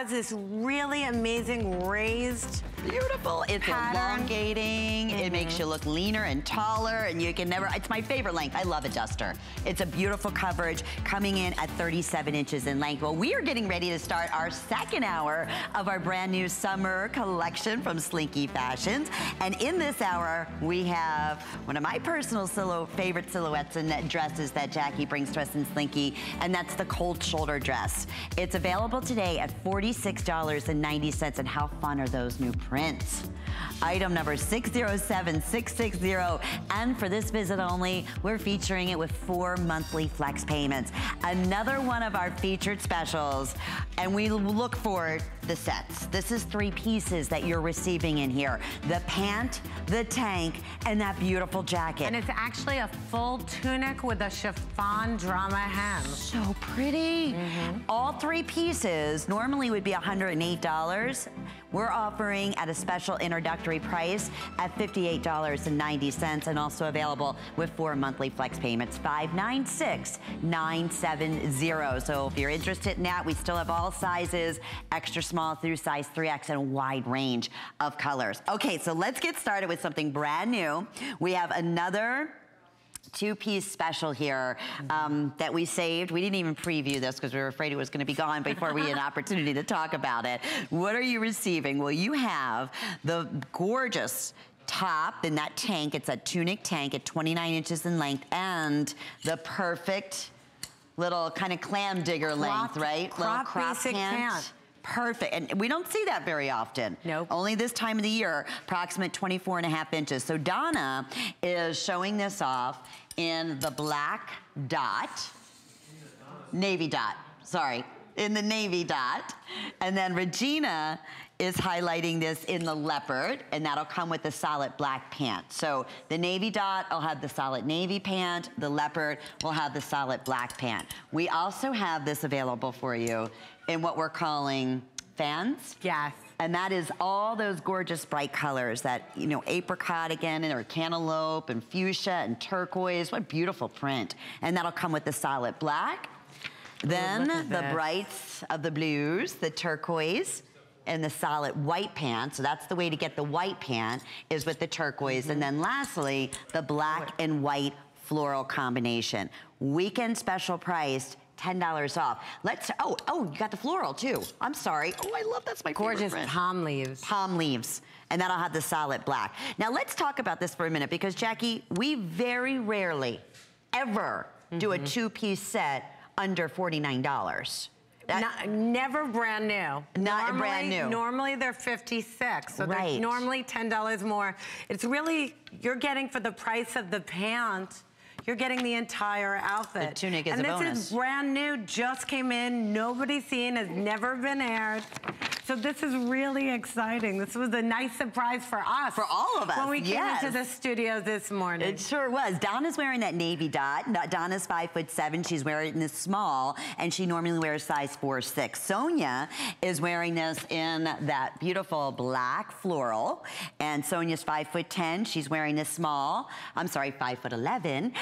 It has this really amazing raised beautiful. It's pattern. Elongating. It makes you look leaner and taller, and you can never. It's my favorite length. I love a duster. It's a beautiful coverage coming in at 37 inches in length. Well, we are getting ready to start our second hour of our brand new summer collection from Slinky Fashions, and in this hour we have one of my personal favorite silhouettes and dresses that Jackie brings to us in Slinky, and that's the cold shoulder dress. It's available today at $46.90, and how fun are those new prints? Item number 607660, and for this visit only, we're featuring it with 4 monthly flex payments. Another one of our featured specials, and we look for the sets. This is 3 pieces that you're receiving in here. The pant, the tank, and that beautiful jacket. And it's actually a full tunic with a chiffon drama hem. So pretty. All 3 pieces normally would be $108. We're offering at a special introductory price at $58.90, and also available with 4 monthly flex payments, $596,970. So if you're interested in that, we still have all sizes, extra small through size 3X, and a wide range of colors. Okay, so let's get started with something brand new. We have another two-piece special here that we saved. We didn't even preview this because we were afraid it was going to be gone before we had an opportunity to talk about it. What are you receiving? Well, you have the gorgeous top in that tank. It's a tunic tank at 29 inches in length, and the perfect little kind of clam digger length, right? Crop basic pant. Perfect, and we don't see that very often. Nope. Only this time of the year, approximate 24.5 inches. So Donna is showing this off in the black dot, navy dot, sorry, in the navy dot. And then Regina is highlighting this in the leopard, and that'll come with the solid black pant. So the navy dot will have the solid navy pant, the leopard will have the solid black pant. We also have this available for you in what we're calling fans. Yes. And that is all those gorgeous bright colors that, you know, apricot again, or cantaloupe, and fuchsia, and turquoise. What a beautiful print. And that'll come with the solid black. Then the brights of the blues, the turquoise, and the solid white pant. So that's the way to get the white pant, is with the turquoise. And then lastly, the black and white floral combination. Weekend special priced, $10 off. Let's, oh, you got the floral too. I'm sorry. Oh, I love, that's my gorgeous favorite. Palm leaves. Palm leaves. And that'll have the solid black. Now let's talk about this for a minute, because Jackie, we very rarely ever do a two-piece set under $49. Never brand new. Not brand new. Normally they're $56, so they're normally $10 more. It's really, you're getting for the price of the pant, you're getting the entire outfit. The tunic is a bonus. And this is brand new, just came in, nobody's seen, has never been aired. So this is really exciting. This was a nice surprise for us. For all of us, when we came into the studio this morning. It sure was. Donna's wearing that navy dot. Donna's 5'7". She's wearing this small, and she normally wears size 4 or 6. Sonia is wearing this in that beautiful black floral, and Sonia's 5'10". She's wearing this small. I'm sorry, 5'11".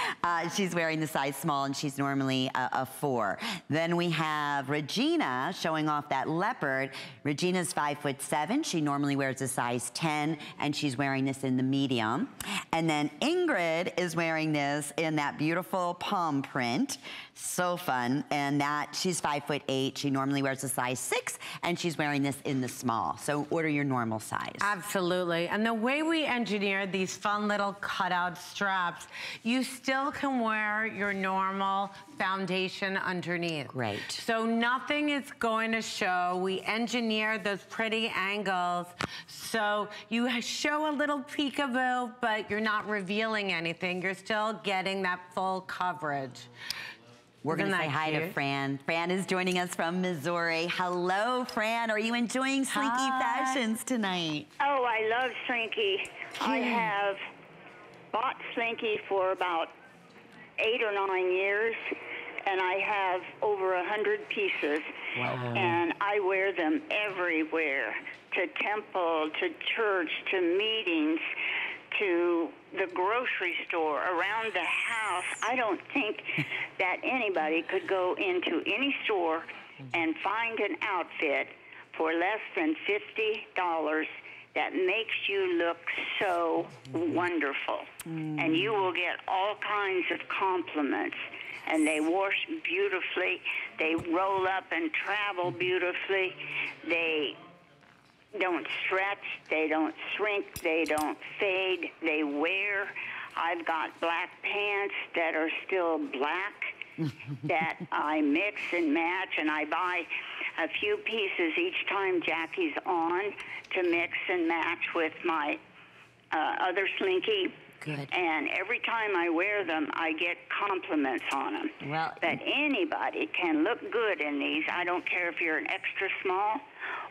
She's wearing the size small, and she's normally a 4. Then we have Regina showing off that leopard. Regina's 5'7". She normally wears a size 10, and she's wearing this in the medium. And then Ingrid is wearing this in that beautiful palm print. So fun. And that, she's 5'8". She normally wears a size 6, and she's wearing this in the small. So order your normal size. Absolutely. And the way we engineered these fun little cutout straps, you still can wear your normal foundation underneath. Great. So nothing is going to show. We engineered those pretty angles, so you show a little peekaboo, but you're not revealing anything. You're still getting that full coverage. We're going to say hi to Fran. Fran is joining us from Missouri. Hello, Fran. Are you enjoying Slinky Fashions tonight? Oh, I love Slinky. I have bought Slinky for about 8 or 9 years, and I have over 100 pieces. Wow. And I wear them everywhere, to temple, to church, to meetings, to the grocery store, around the house. I don't think that anybody could go into any store and find an outfit for less than $50 that makes you look so wonderful. And you will get all kinds of compliments. And they wash beautifully. They roll up and travel beautifully. They don't stretch. They don't shrink. They don't fade. They wear. I've got black pants that are still black that I mix and match, and I buy a few pieces each time Jackie's on to mix and match with my other Slinky. Good. And every time I wear them, I get compliments on them. Well, but anybody can look good in these. I don't care if you're an extra small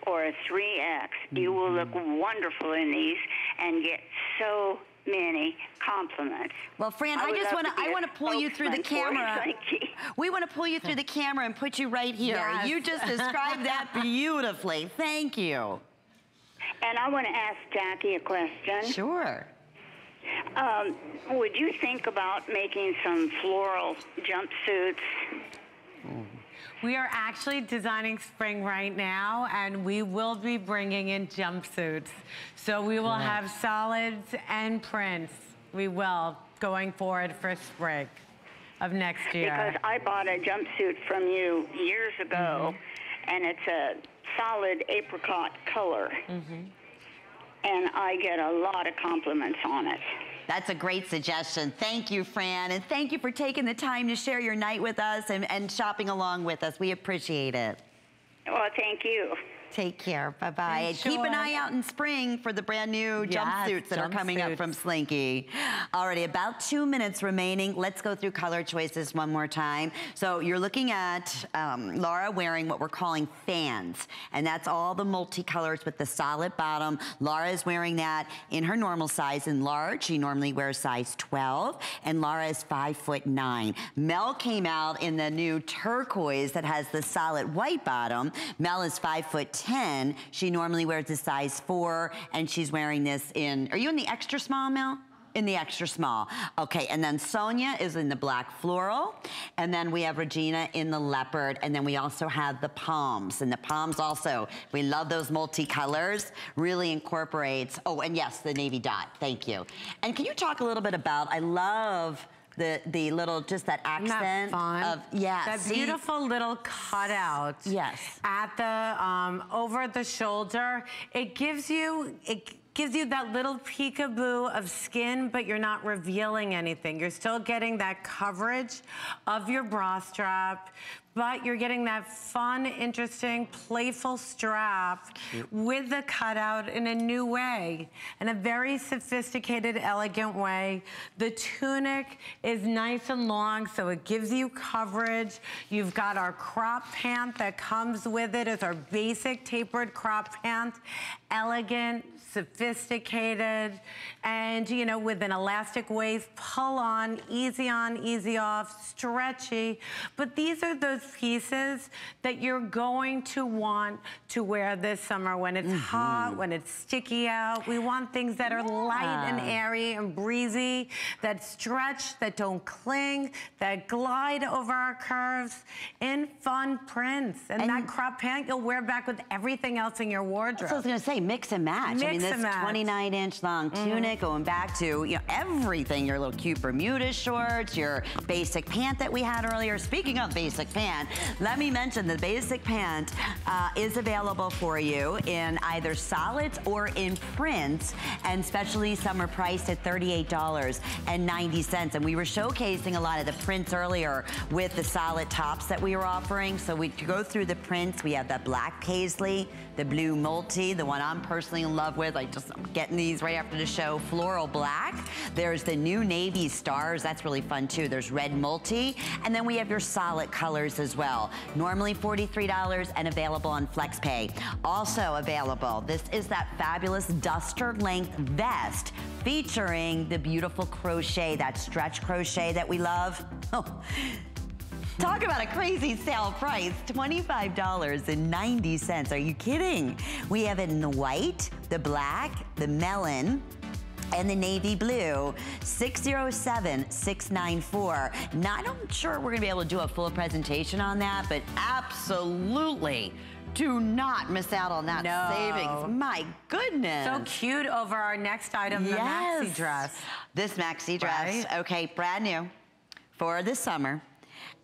or a 3X. You will look wonderful in these and get so many compliments. Well, Fran, I want to pull you through the camera. We want to pull you through the camera and put you right here. Yes. You just described that beautifully. Thank you. And I want to ask Jackie a question. Sure. Would you think about making some floral jumpsuits? We are actually designing spring right now, and we will be bringing in jumpsuits. So we will have solids and prints. We will, going forward for spring of next year. Because I bought a jumpsuit from you years ago, and it's a solid apricot color. And I get a lot of compliments on it. That's a great suggestion. Thank you, Fran. And thank you for taking the time to share your night with us and shopping along with us. We appreciate it. Well, thank you. Take care. Bye-bye. And keep an eye out in spring for the brand new jumpsuits that are coming up from Slinky. Already about 2 minutes remaining. Let's go through color choices one more time. So you're looking at Laura wearing what we're calling fans. And that's all the multicolors with the solid bottom. Laura is wearing that in her normal size in large. She normally wears size 12. And Laura is 5'9". Mel came out in the new turquoise that has the solid white bottom. Mel is 5'10". She normally wears a size 4, and she's wearing this in, are you in the extra small, Mel? In the extra small. Okay, and then Sonia is in the black floral, and then we have Regina in the leopard, and then we also have the palms, and the palms also, we love those multicolors, really incorporates, oh, and yes, the navy dot, thank you. And can you talk a little bit about, I love the little, just that accent of, that beautiful little cutout. Yes. At the, over the shoulder. It gives you that little peekaboo of skin, but you're not revealing anything. You're still getting that coverage of your bra strap, but you're getting that fun, interesting, playful strap with the cutout in a new way, in a very sophisticated, elegant way. The tunic is nice and long, so it gives you coverage. You've got our crop pant that comes with it. It's our basic tapered crop pant. Elegant, sophisticated, and, you know, with an elastic waist, pull on, easy off, stretchy. But these are those pieces that you're going to want to wear this summer when it's hot, when it's sticky out. We want things that are light and airy and breezy, that stretch, that don't cling, that glide over our curves in fun prints. And that crop pant you'll wear back with everything else in your wardrobe. That's what I was going to say, mix and match. Mix and match. 29-inch long tunic, going back to, you know, everything, your little cute Bermuda shorts, your basic pant that we had earlier. Speaking of basic pant, let me mention the basic pant is available for you in either solids or in prints, and especially some are priced at $38.90. And we were showcasing a lot of the prints earlier with the solid tops that we were offering. So we go through the prints. We have the black paisley, the blue multi, the one I'm personally in love with. I'm getting these right after the show. Floral black. There's the new navy stars. That's really fun too. There's red multi. And then we have your solid colors as well. Normally $43 and available on FlexPay. Also available, this is that fabulous duster length vest featuring the beautiful crochet, that stretch crochet that we love. Oh. Talk about a crazy sale price, $25.90. Are you kidding? We have it in the white, the black, the melon, and the navy blue, 607-694. Not sure we're gonna be able to do a full presentation on that, but absolutely do not miss out on that savings. My goodness. So cute over our next item, the maxi dress. This maxi dress, okay, brand new for this summer.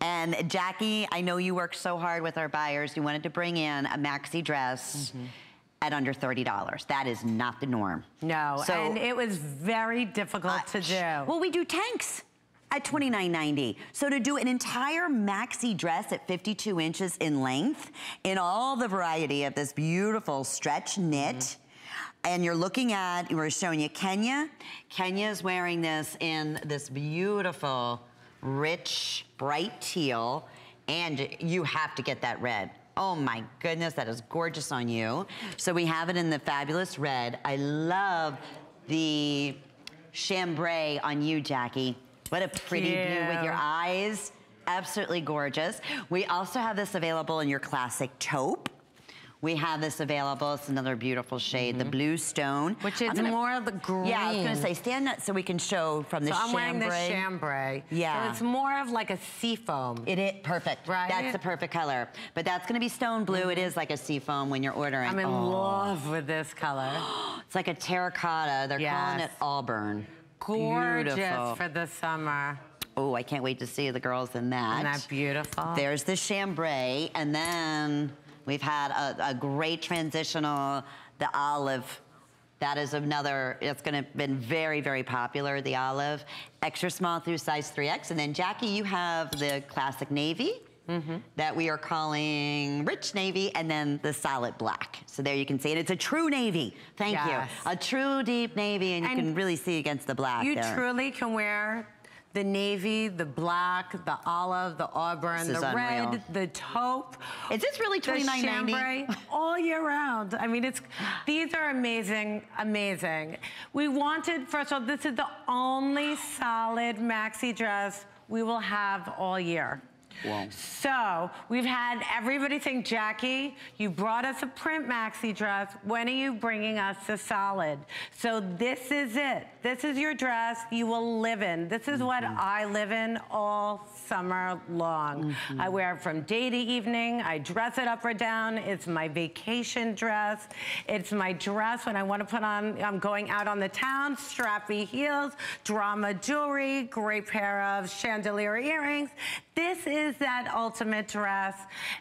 And Jackie, I know you worked so hard with our buyers. You wanted to bring in a maxi dress at under $30. That is not the norm. No, so, and it was very difficult to do. Well, we do tanks at $29.90. So to do an entire maxi dress at 52 inches in length, in all the variety of this beautiful stretch knit, and you're looking at, we're showing you Kenya. Kenya is wearing this in this beautiful, rich, bright teal, and you have to get that red. Oh my goodness, that is gorgeous on you. So we have it in the fabulous red. I love the chambray on you, Jackie. What a pretty view with your eyes. Absolutely gorgeous. We also have this available in your classic taupe. We have this available. It's another beautiful shade, the blue stone. Which is more of the green. Yeah, I was gonna say, stand up so we can show from the chambray. So I'm wearing the chambray. Yeah. So it's more of like a seafoam. It is, perfect. Right? That's the perfect color. But that's gonna be stone blue. It is like a seafoam when you're ordering. I'm in love with this color. It's like a terracotta. They're calling it Auburn. Gorgeous for the summer. Oh, I can't wait to see the girls in that. Isn't that beautiful? There's the chambray, and then we've had a great transitional, the olive. That is another, it's gonna have been very, very popular, the olive. Extra small through size 3X. And then Jackie, you have the classic navy that we are calling rich navy, and then the solid black. So there you can see, and it's a true navy. Thank you. A true deep navy, and you can really see against the black. You truly can wear the navy, the black, the olive, the auburn, the red, the taupe. Is this really $29.90? All year round. I mean, it's, these are amazing, amazing. We wanted, first of all, this is the only solid maxi dress we will have all year. Wow. So we've had everybody think, Jackie, you brought us a print maxi dress. When are you bringing us the solid? So this is it. This is your dress you will live in. This is what I live in all summer long. I wear it from day to evening. I dress it up or down. It's my vacation dress. It's my dress when I want to put on, I'm going out on the town, strappy heels, drama jewelry, great pair of chandelier earrings. This is that ultimate dress,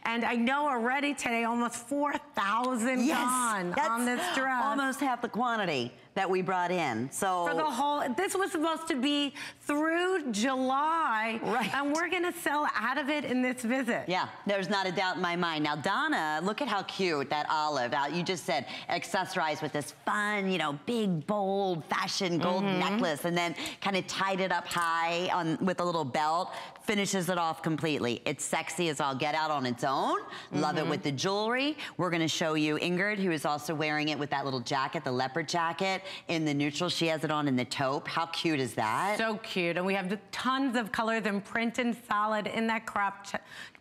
and I know already today almost 4,000 gone on this dress. Almost half the quantity that we brought in. So for the whole, this was supposed to be through July, and we're gonna sell out of it in this visit. Yeah, there's not a doubt in my mind. Now Donna, look at how cute that olive, you just said, accessorized with this fun, you know, big, bold, fashion gold necklace, and then kind of tied it up high on with a little belt, finishes it off completely. It's sexy as all get out on its own. Love it with the jewelry. We're gonna show you Ingrid, who is also wearing it with that little jacket, the leopard jacket, in the neutral. She has it on in the taupe. How cute is that? So cute. And we have tons of colors in print and solid in that crop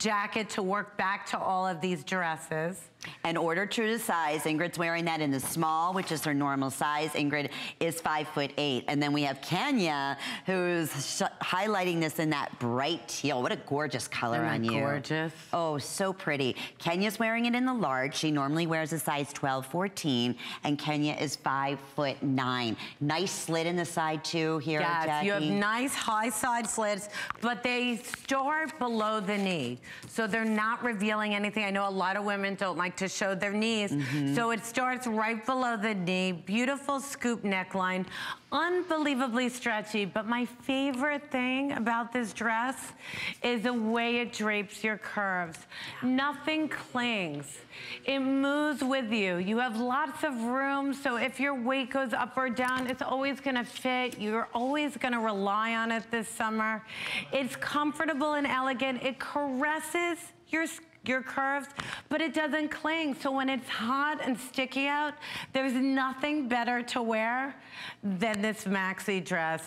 jacket to work back to all of these dresses. And order true to size. Ingrid's wearing that in the small, which is her normal size. Ingrid is 5'8". And then we have Kenya, who's highlighting this in that bright teal. What a gorgeous color on you. Gorgeous. Oh, so pretty. Kenya's wearing it in the large. She normally wears a size 12, 14. And Kenya is 5'9". Nice slit in the side too here, Jackie. You have nice high side slits, but they start below the knee. So they're not revealing anything. I know a lot of women don't like to show their knees. So it starts right below the knee. Beautiful scoop neckline. Unbelievably stretchy, but my favorite thing about this dress is the way it drapes your curves. Nothing clings. It moves with you. You have lots of room, so if your weight goes up or down, it's always gonna fit. You're always gonna rely on it this summer. It's comfortable and elegant. It caresses your skin, your curves, but it doesn't cling. So when it's hot and sticky out, there's nothing better to wear than this maxi dress.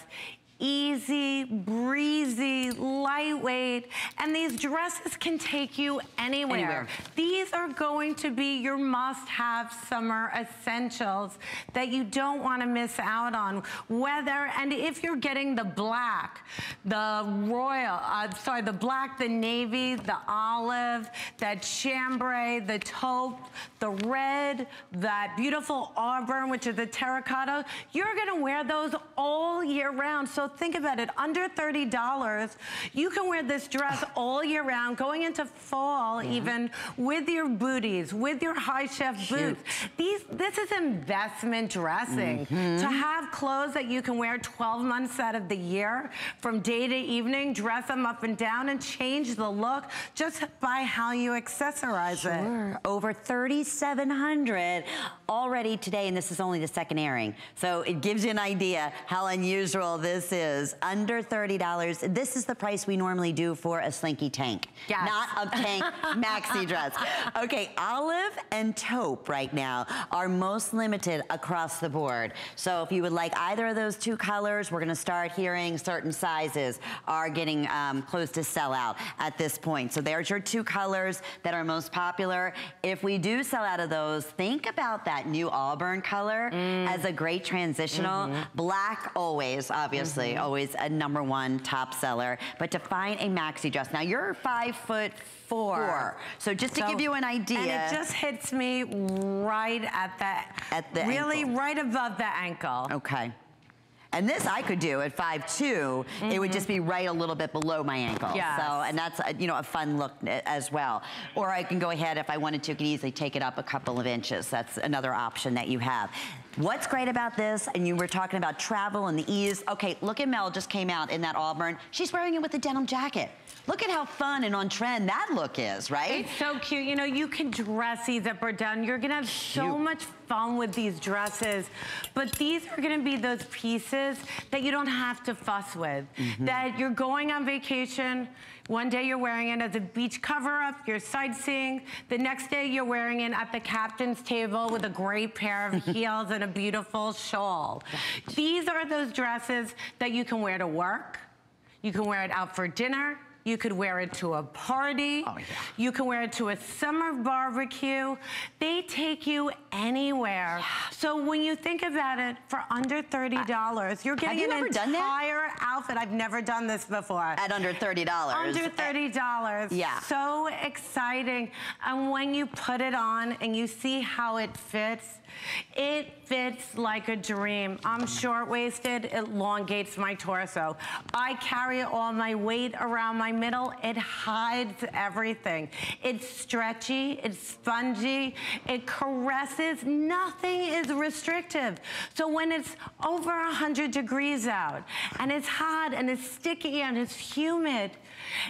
easy, breezy, lightweight, and these dresses can take you anywhere. These are going to be your must-have summer essentials that you don't want to miss out on. Whether, and if you're getting the black, the royal, the black, the navy, the olive, that chambray, the taupe, the red, that beautiful auburn, which is the terracotta, you're gonna wear those all year round. So think about it, under $30, you can wear this dress all year round, going into fall even, with your booties, with your high chef boots. This is investment dressing. To have clothes that you can wear 12 months out of the year, from day to evening, dress them up and down and change the look just by how you accessorize it. Over 3,700 already today, and this is only the second airing. So it gives you an idea how unusual this is. Under $30, this is the price we normally do for a slinky tank. Yes. Not a tank maxi dress. Okay, olive and taupe right now are most limited across the board. So if you would like either of those two colors, we're gonna start hearing certain sizes are getting close to sell out at this point. So there's your two colors that are most popular. If we do sell out of those, think about that new auburn color as a great transitional. Black always, obviously, always a number one top seller. But to find a maxi dress. Now you're 5'4". So just to give you an idea. And it just hits me right at the really ankle. Right above the ankle. Okay. And this I could do at 5'2". It would just be right a little bit below my ankle. Yes. So, and that's a, you know, a fun look as well. Or I can go ahead if I wanted to, I can easily take it up a couple of inches. That's another option that you have. What's great about this, and you were talking about travel and the ease. Okay, look at Mel just came out in that auburn. She's wearing it with a denim jacket. Look at how fun and on trend that look is, right? It's so cute. You know, you can dress these up or down. You're gonna have so much fun with these dresses. But these are gonna be those pieces that you don't have to fuss with. That you're going on vacation, one day you're wearing it as a beach cover-up, you're sightseeing. The next day you're wearing it at the captain's table with a great pair of heels and a beautiful shawl. These are those dresses that you can wear to work. You can wear it out for dinner. You could wear it to a party. Oh, yeah. You can wear it to a summer barbecue. They take you anywhere. So when you think about it, for under $30, you're getting an entire outfit. I've never done this before. At under $30. Under $30. Yeah. So exciting. And when you put it on and you see how it fits like a dream. I'm short-waisted. It elongates my torso. I carry all my weight around my middle. It hides everything. It's stretchy. It's spongy. It caresses. Nothing is restrictive. So when it's over 100 degrees out, and it's hot, and it's sticky, and it's humid,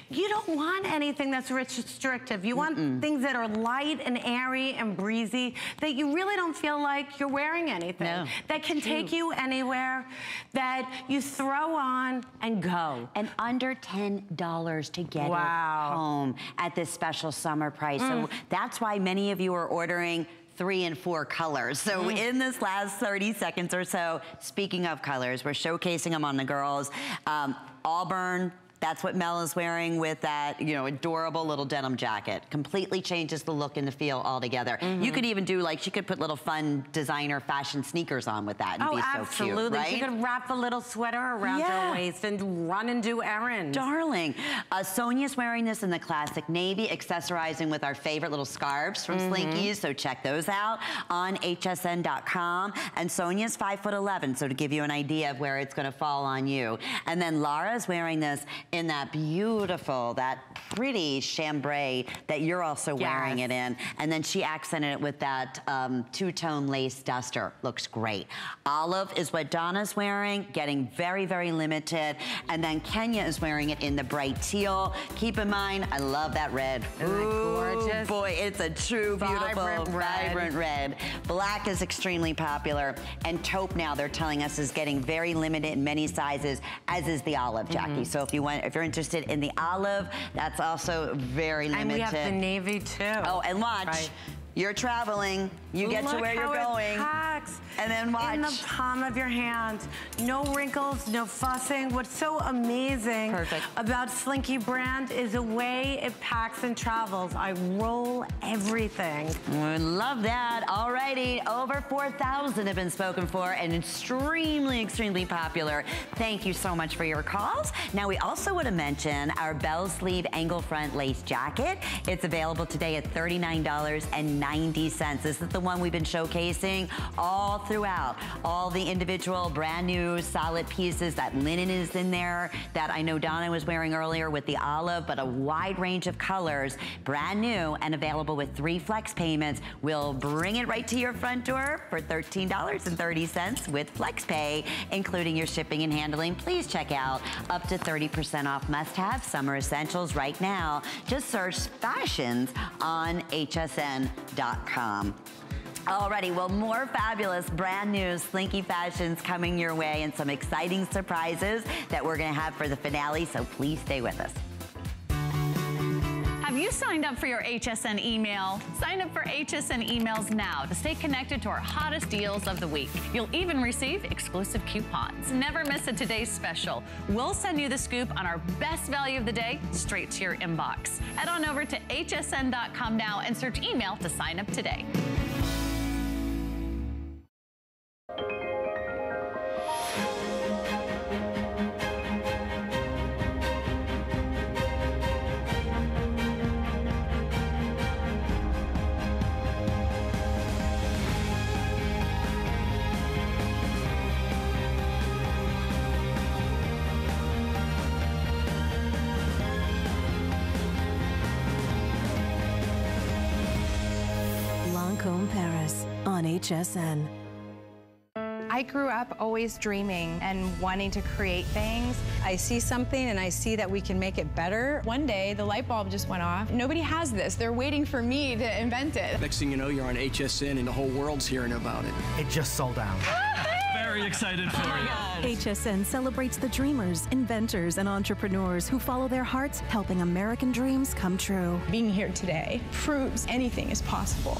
you don't want anything that's restrictive. You want things that are light and airy and breezy, that you really don't feel like you're wearing anything. That can take you anywhere, that you throw on and go. And under $10 to get it home at this special summer price. So that's why many of you are ordering 3 and 4 colors. So in this last 30 seconds or so, speaking of colors, we're showcasing them on the girls. Auburn, that's what Mel is wearing with that, you know, adorable little denim jacket. Completely changes the look and the feel altogether. You could even do, like, she could put little fun designer fashion sneakers on with that and be so cute, right? She could wrap a little sweater around her waist and run and do errands. Darling. Sonia's wearing this in the classic navy, accessorizing with our favorite little scarves from Slinkies, so check those out on hsn.com. And Sonia's 5'11", so to give you an idea of where it's gonna fall on you. And then Lara's wearing this in that beautiful, that pretty chambray that you're also wearing it in. And then she accented it with that two-tone lace duster. Looks great. Olive is what Donna's wearing, getting very, very limited. And then Kenya is wearing it in the bright teal. Keep in mind, I love that red. Ooh, boy, it's a true beautiful, vibrant red. Black is extremely popular. And taupe now, they're telling us, is getting very limited in many sizes, as is the olive, Jackie. So if you want, if you're interested in the olive, that's also very limited. And we have the navy too. Oh, and watch. You're traveling. You get to where you're going. And then watch. In the palm of your hand. No wrinkles, no fussing. What's so amazing about Slinky brand is the way it packs and travels. I roll everything. I love that. All righty. Over 4,000 have been spoken for and extremely, extremely popular. Thank you so much for your calls. Now, we also want to mention our bell sleeve angle front lace jacket. It's available today at $39.90. This is the one we've been showcasing all throughout. All the individual brand new solid pieces. That linen is in there that I know Donna was wearing earlier with the olive, but a wide range of colors, brand new and available with 3 flex payments. We'll bring it right to your front door for $13.30 with flex pay, including your shipping and handling. Please check out up to 30% off must-have summer essentials right now. Just search fashions on hsn.com. Alrighty, well, more fabulous brand new Slinky Fashions coming your way and some exciting surprises that we're going to have for the finale, so please stay with us. Have you signed up for your HSN email? Sign up for HSN emails now to stay connected to our hottest deals of the week. You'll even receive exclusive coupons. Never miss a today's special. We'll send you the scoop on our best value of the day straight to your inbox. Head on over to hsn.com now and search email to sign up today. Paris on HSN. I grew up always dreaming and wanting to create things. I see something and I see that we can make it better. One day the light bulb just went off. Nobody has this. They're waiting for me to invent it. Next thing you know, you're on HSN and the whole world's hearing about it. It just sold out. Very excited for you. HSN celebrates the dreamers, inventors, and entrepreneurs who follow their hearts, helping American dreams come true. Being here today proves anything is possible.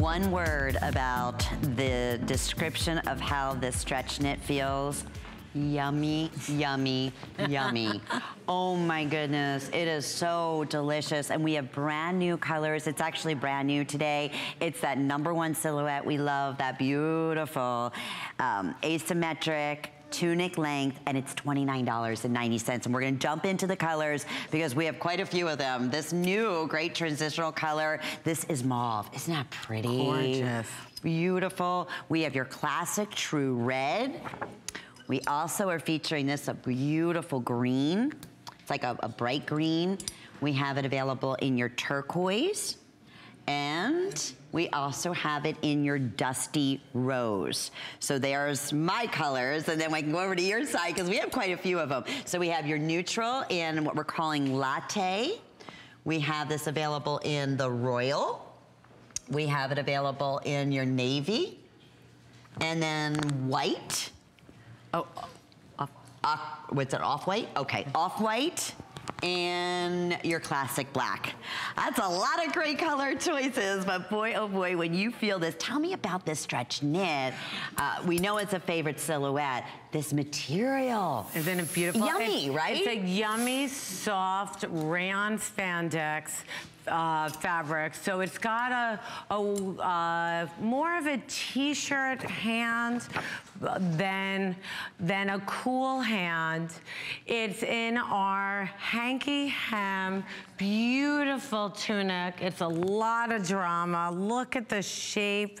One word about the description of how this stretch knit feels. Yummy, yummy, yummy. Oh my goodness, it is so delicious. And we have brand new colors. It's actually brand new today. It's that #1 silhouette we love, that beautiful asymmetric tunic length, and it's $29.90. And we're gonna jump into the colors because we have quite a few of them. This new great transitional color, this is mauve. Isn't that pretty? Gorgeous. Beautiful. We have your classic true red. We also are featuring this, a beautiful green. It's like a bright green. We have it available in your turquoise. And we also have it in your dusty rose. So there's my colors, and then I can go over to your side because we have quite a few of them. So we have your neutral in what we're calling latte. We have this available in the royal. We have it available in your navy. And then white. Oh, what's it, off-white? Okay, off-white. And your classic black. That's a lot of great color choices, but boy, oh boy, when you feel this, tell me about this stretch knit. We know it's a favorite silhouette. This material. Isn't it beautiful? Yummy, right? It's a yummy, soft rayon spandex. fabric. So it's got a more of a t-shirt hand than a cool hand. It's in our hanky hem, beautiful tunic. It's a lot of drama. Look at the shape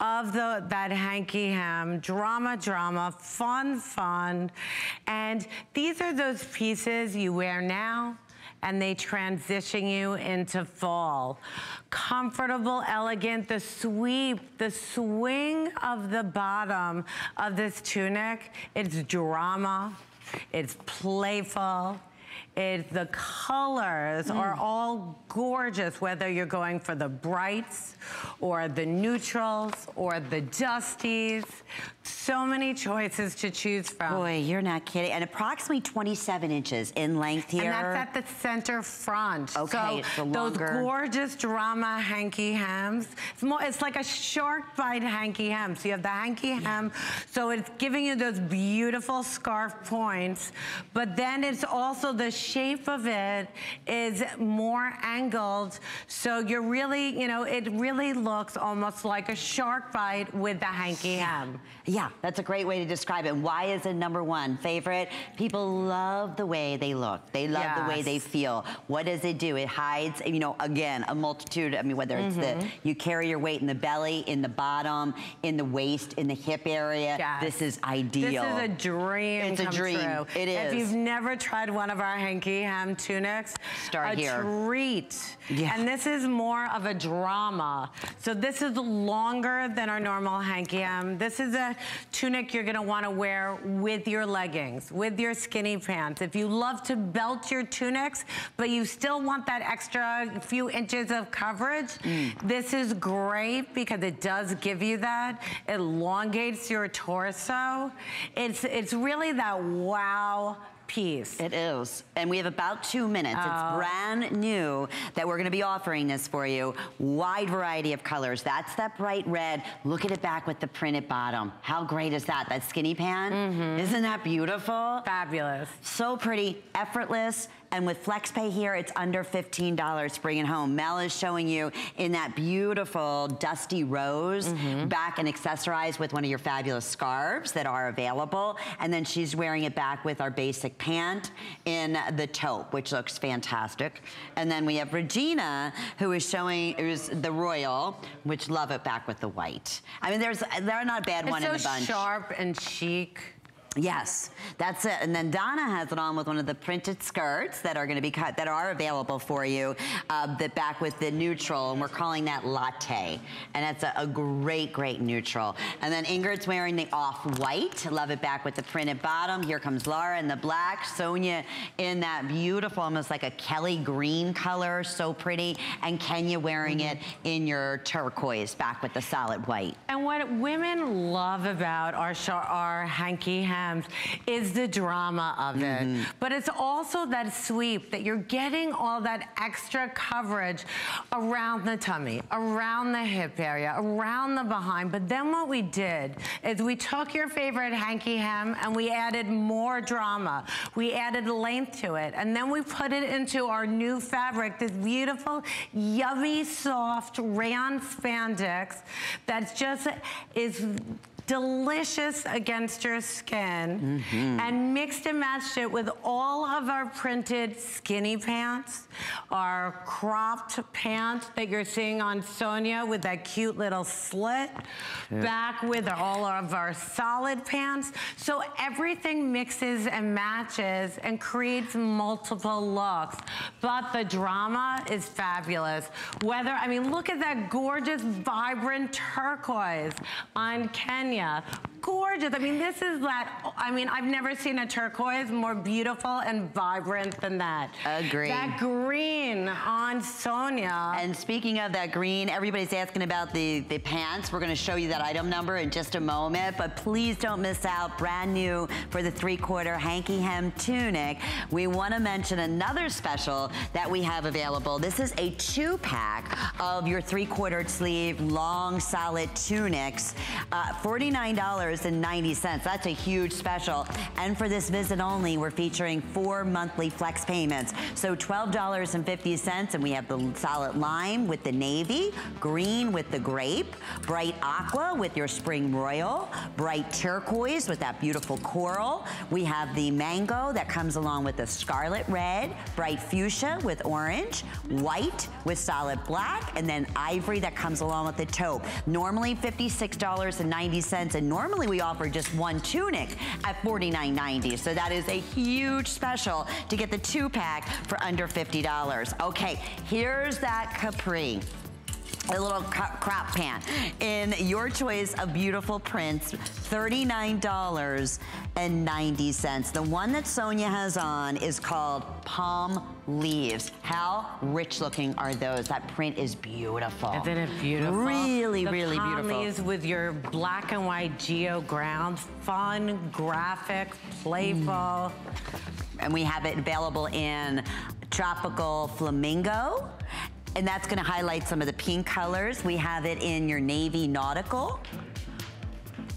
of that hanky hem. Drama, drama, fun, fun. And these are those pieces you wear now, and they transition you into fall. Comfortable, elegant, the sweep, the swing of the bottom of this tunic, it's drama, it's playful, it's the colors are all gorgeous, whether you're going for the brights or the neutrals or the dusties. So many choices to choose from. Boy, you're not kidding. And approximately 27 inches in length here. And that's at the center front. Okay, so those gorgeous drama hanky hems. It's more, it's like a shark bite hanky hem. So you have the hanky hem, so it's giving you those beautiful scarf points. But then it's also the shape of it is more angled. So you're really, you know, it really looks almost like a shark bite with the hanky hem. Yeah, that's a great way to describe it. Why is it #1 favorite? People love the way they look. They love the way they feel. What does it do? It hides, you know, again, a multitude. I mean, whether it's you carry your weight in the belly, in the bottom, in the waist, in the hip area. Yes. This is ideal. This is a dream. It's a dream. True. It is. If you've never tried one of our hanky hem tunics, start here. A treat. Yeah. And this is more of a drama. So this is longer than our normal hanky hem. This is a tunic you're gonna wanna wear with your leggings, with your skinny pants. If you love to belt your tunics, but you still want that extra few inches of coverage, this is great because it does give you that. It elongates your torso. It's really that wow piece. It is. And we have about 2 minutes. It's brand new that we're going to be offering this for you. Wide variety of colors. That's that bright red. Look at it back with the printed bottom. How great is that? That skinny pant. Isn't that beautiful? Fabulous. So pretty, effortless. And with FlexPay here, it's under $15 to bring it home. Mel is showing you in that beautiful dusty rose, back and accessorized with one of your fabulous scarves that are available. And then she's wearing it back with our basic pant in the taupe, which looks fantastic. And then we have Regina, who is showing the royal, which love it back with the white. I mean, they're not a bad one in the bunch. It's so sharp and chic. Yes, that's it. And then Donna has it on with one of the printed skirts that are going to be cut, that are available for you, that back with the neutral, and we're calling that latte. And that's a great, great neutral. And then Ingrid's wearing the off-white. Love it back with the printed bottom. Here comes Laura in the black. Sonia in that beautiful, almost like a Kelly green color. So pretty. And Kenya wearing it in your turquoise, back with the solid white. And what women love about our hanky hem is the drama of it. But it's also that sweep that you're getting all that extra coverage around the tummy, around the hip area, around the behind. But then what we did is we took your favorite hanky hem and we added more drama. We added length to it. And then we put it into our new fabric, this beautiful, yummy, soft rayon spandex that's just is delicious against your skin, and mixed and matched it with all of our printed skinny pants, our cropped pants that you're seeing on Sonia with that cute little slit, back with all of our solid pants. So everything mixes and matches and creates multiple looks. But the drama is fabulous. Whether, I mean, look at that gorgeous, vibrant turquoise on Kenya. Gorgeous. I mean, this is that, I mean, I've never seen a turquoise more beautiful and vibrant than that. Agreed. That green on Sonia. And speaking of that green, everybody's asking about the pants. We're going to show you that item number in just a moment, but please don't miss out. Brand new for the 3/4 hanky hem tunic. We want to mention another special that we have available. This is a 2-pack of your 3/4 sleeve long solid tunics. $49 $2.90. That's a huge special. And for this visit only, we're featuring 4 monthly flex payments. So $12.50, and we have the solid lime with the navy, green with the grape, bright aqua with your spring royal, bright turquoise with that beautiful coral. We have the mango that comes along with the scarlet red, bright fuchsia with orange, white with solid black, and then ivory that comes along with the taupe. Normally $56.90, and normally we offer just one tunic at $49.90. So that is a huge special to get the 2-pack for under $50. Okay, here's that capri. A little crop pant in your choice of beautiful prints, $39.90. The one that Sonia has on is called Palm Leaves. How rich looking are those? That print is beautiful. Isn't it beautiful? Really, really beautiful. Palm leaves with your black and white geo ground. Fun, graphic, playful. And we have it available in tropical flamingo. And that's gonna highlight some of the pink colors. We have it in your navy nautical.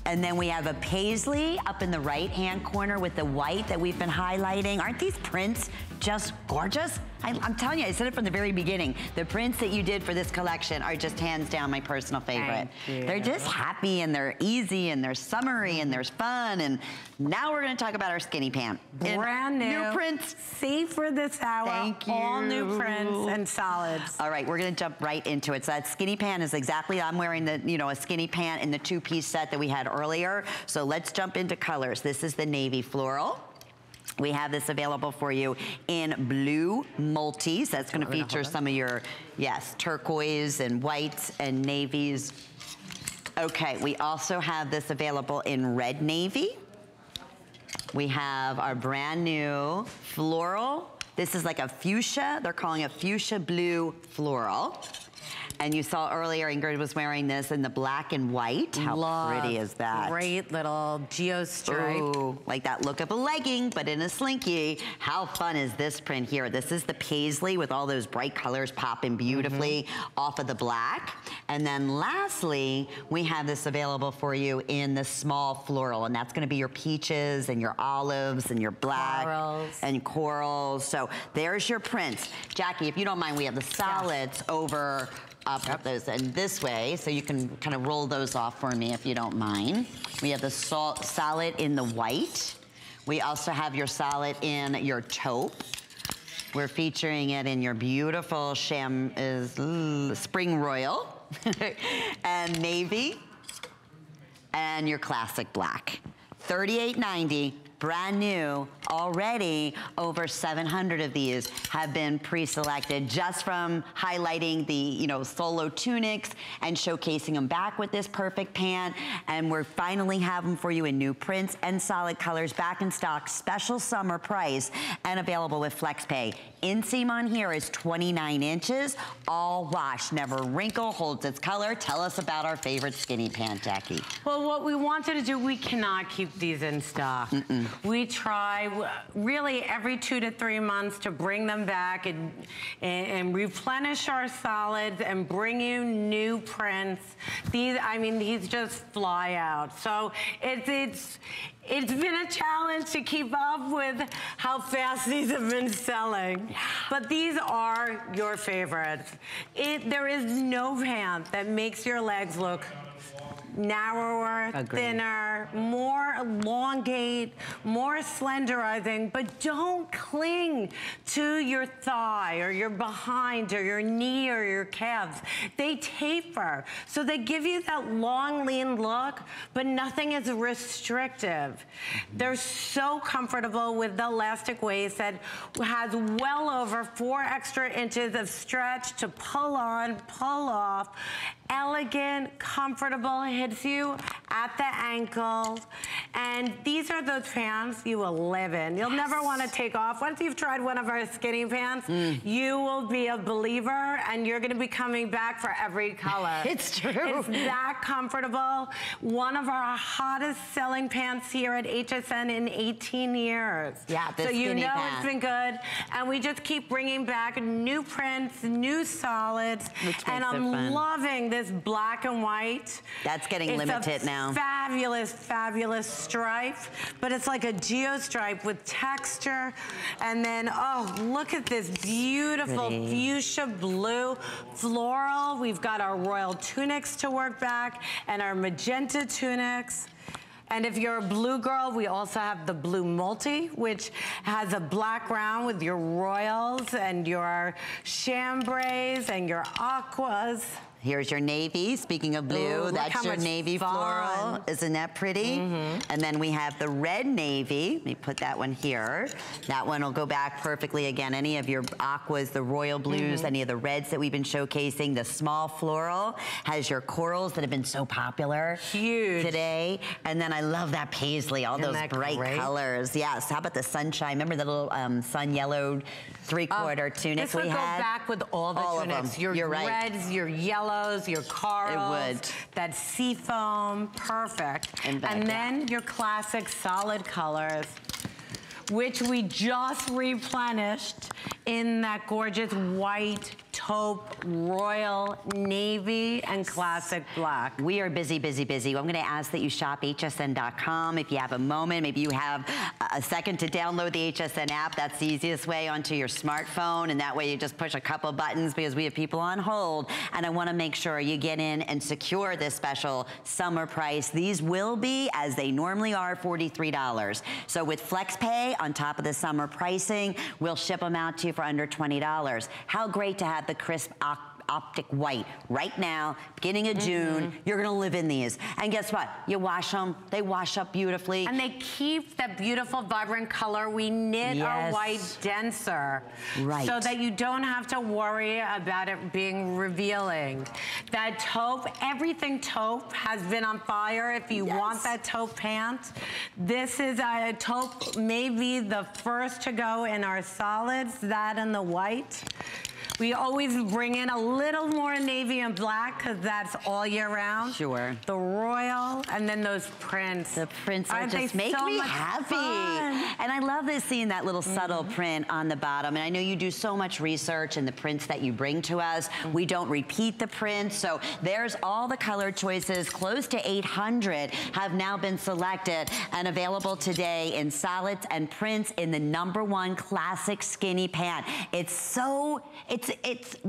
And then we have a paisley up in the right-hand corner with the white that we've been highlighting. Aren't these prints just gorgeous? I'm telling you, I said it from the very beginning. The prints that you did for this collection are just hands down my personal favorite. They're just happy and they're easy and they're summery and there's fun. And now we're gonna talk about our skinny pant. Brand new. New prints. See for this hour. Thank you. All new prints and solids. All right, we're gonna jump right into it. So that skinny pant is exactly, I'm wearing the, you know, a skinny pant in the 2-piece set that we had earlier. So let's jump into colors. This is the navy floral. We have this available for you in blue multis. That's going to feature some of your, yes, turquoise and whites and navies. Okay, we also have this available in red navy. We have our brand new floral. This is like a fuchsia. They're calling it fuchsia blue floral. And you saw earlier, Ingrid was wearing this in the black and white. How pretty is that? Great little geo stripe. Ooh, like that look of a legging, but in a slinky. How fun is this print here? This is the paisley with all those bright colors popping beautifully off of the black. And then lastly, we have this available for you in the small floral, and that's gonna be your peaches and your olives and your black and corals. So there's your prints. Jackie, if you don't mind, we have the solids over up those and this way, so you can kind of roll those off for me if you don't mind. We have the solid in the white. We also have your solid in your taupe. We're featuring it in your beautiful spring royal and navy and your classic black. $38.90. Brand new, already over 700 of these have been pre-selected just from highlighting the, you know, solo tunics and showcasing them back with this perfect pant. And we're finally having them for you in new prints and solid colors, back in stock, special summer price, and available with FlexPay. Inseam on here is 29 inches, all wash, never wrinkle, holds its color. Tell us about our favorite skinny pant, Jackie. Well, what we wanted to do, we cannot keep these in stock. We try really every 2 to 3 months to bring them back and replenish our solids and bring you new prints. These, I mean, these just fly out. So it's been a challenge to keep up with how fast these have been selling. But these are your favorites. There is no pant that makes your legs look narrower, thinner, more elongate, more slenderizing, but don't cling to your thigh or your behind or your knee or your calves. They taper, so they give you that long, lean look, but nothing is restrictive. They're so comfortable with the elastic waist that has well over 4 extra inches of stretch to pull on, pull off. Elegant, comfortable, hits you at the ankle. And these are those pants you will live in. You'll never want to take off. Once you've tried one of our skinny pants, you will be a believer, and you're going to be coming back for every color. It's true. It's that comfortable. One of our hottest selling pants here at HSN in 18 years. Yeah, this skinny pant. So you know it's been good. And we just keep bringing back new prints, new solids. Which makes it fun. And I'm loving this black and white. That's getting limited now. Wow. Fabulous, fabulous stripe, but it's like a geo stripe with texture. And then, oh, look at this beautiful fuchsia blue floral. We've got our royal tunics to work back and our magenta tunics. And if you're a blue girl, we also have the blue multi, which has a black round with your royals and your chambrays and your aquas. Here's your navy. Speaking of blue, ooh, that's your navy floral. Isn't that pretty? Mm-hmm. And then we have the red navy. Let me put that one here. That one will go back perfectly again. Any of your aquas, the royal blues, mm-hmm. any of the reds that we've been showcasing. The small floral has your corals that have been so popular today. And then I love that paisley, all those bright colors. Yes, how about the sunshine? Remember the little sun yellow three-quarter tunic we had? This would go back with all the tunics. Your reds, your yellows, your corals, that seafoam, perfect. And then your classic solid colors, which we just replenished in that gorgeous white taupe, royal navy, and classic black. We are busy, busy, busy. I'm going to ask that you shop hsn.com if you have a moment. Maybe you have a second to download the HSN app. That's the easiest way, onto your smartphone, and that way you just push a couple buttons because we have people on hold, and I want to make sure you get in and secure this special summer price. These will be, as they normally are, $43. So with FlexPay on top of the summer pricing, we'll ship them out to you for under $20. How great to have the crisp optic white right now, beginning of June. You're gonna live in these, and guess what? You wash them, they wash up beautifully, and they keep that beautiful vibrant color. We knit our white denser, right, so that you don't have to worry about it being revealing. That taupe, everything taupe has been on fire. If you want that taupe pant, this is a taupe, maybe the first to go in our solids, that and the white. We always bring in a little more navy and black because that's all year round. Sure. The royal, and then those prints. The prints are just make me happy. And I love this, seeing that little subtle print on the bottom. And I know you do so much research in the prints that you bring to us. We don't repeat the prints. So there's all the color choices. Close to 800 have now been selected and available today in solids and prints in the #1 classic skinny pant. It's so...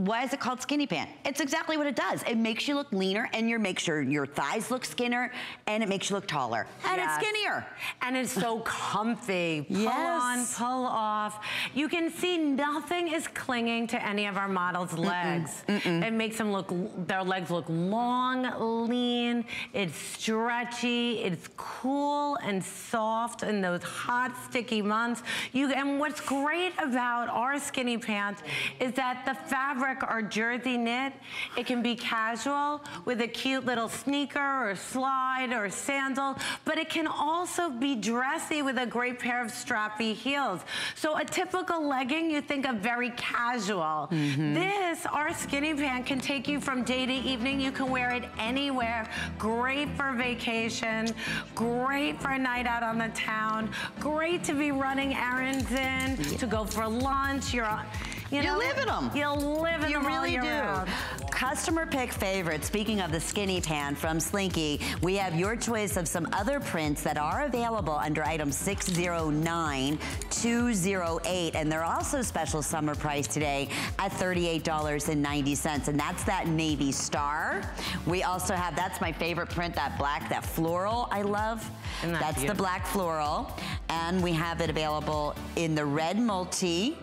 why is it called skinny pant? It's exactly what it does. It makes you look leaner, and it makes your thighs look skinnier, and it makes you look taller. And it's skinnier. And it's so comfy. Pull on, pull off. You can see nothing is clinging to any of our models' legs. It makes them look, their legs look long, lean, it's stretchy, it's cool and soft in those hot, sticky months. And what's great about our skinny pants is that the fabric or jersey knit, it can be casual with a cute little sneaker or slide or sandal, but it can also be dressy with a great pair of strappy heels. So a typical legging, you think of very casual. This, our skinny pant, can take you from day to evening. You can wear it anywhere. Great for vacation, great for a night out on the town, great to be running errands in, to go for lunch. You live in them. You live in them all year round. Customer pick favorite. Speaking of the skinny pant from Slinky, we have your choice of some other prints that are available under items 609, 208, and they're also special summer price today at $38.90. And that's that navy star. We also have, that's my favorite print, that black, that floral I love. That's the black floral. And we have it available in the red multi,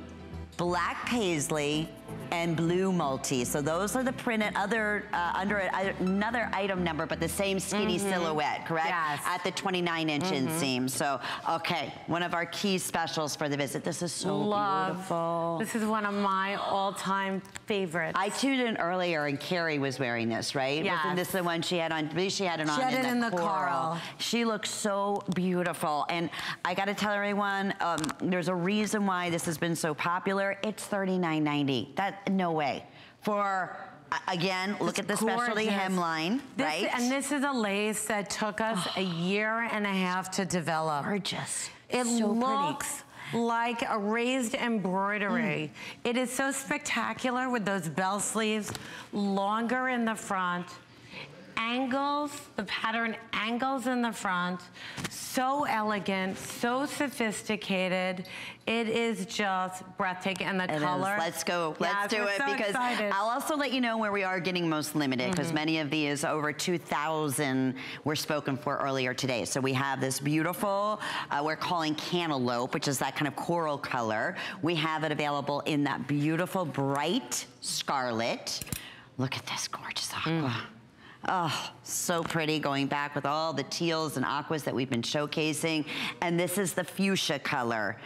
black paisley, and blue multi. So those are the printed other, under another item number, but the same skinny silhouette, correct? Yes. At the 29-inch inseam. So, okay, one of our key specials for the visit. This is so beautiful. This is one of my all-time favorites. I tuned in earlier, and Carrie was wearing this, right? Yeah. Wasn't this the one she had on? She had it on in the coral. She looks so beautiful. And I got to tell everyone, there's a reason why this has been so popular. It's $39.90. No way. For, again, look at the specialty hemline, right? And this is a lace that took us a year and a half to develop. Gorgeous. It looks like a raised embroidery. It is so spectacular with those bell sleeves, longer in the front, angles, the pattern angles in the front. So elegant, so sophisticated. It is just breathtaking. And the color. Let's go. Let's do it, because I'll also let you know where we are getting most limited, because many of these, over 2,000 were spoken for earlier today. So we have this beautiful, we're calling cantaloupe, which is that kind of coral color. We have it available in that beautiful bright scarlet. Look at this gorgeous aqua. Oh, so pretty, going back with all the teals and aquas that we've been showcasing. And this is the fuchsia color.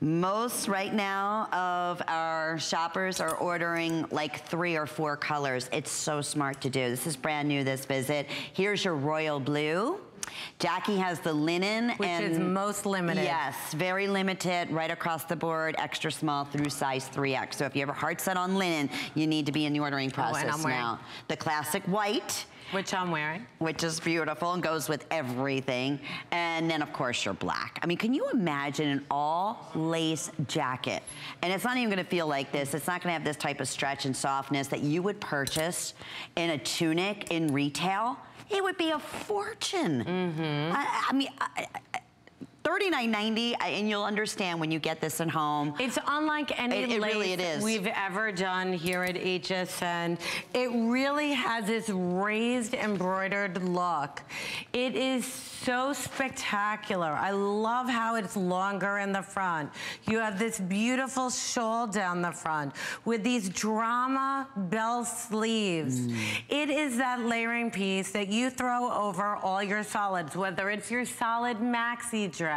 Most right now of our shoppers are ordering like 3 or 4 colors. It's so smart to do. This is brand new this visit. Here's your royal blue. Jackie has the linen. Which is most limited. Yes, very limited, right across the board, extra small through size 3X. So if you have a heart set on linen, you need to be in the ordering process now. The classic white. Which I'm wearing. Which is beautiful and goes with everything. And then, of course, your black. I mean, can you imagine an all-lace jacket? And it's not even going to feel like this. It's not going to have this type of stretch and softness that you would purchase in a tunic in retail. It would be a fortune. I mean, $39.90, and you'll understand when you get this at home. It's unlike any lace we've ever done here at HSN. It really has this raised, embroidered look. It is so spectacular. I love how it's longer in the front. You have this beautiful shawl down the front with these drama bell sleeves. It is that layering piece that you throw over all your solids, whether it's your solid maxi dress,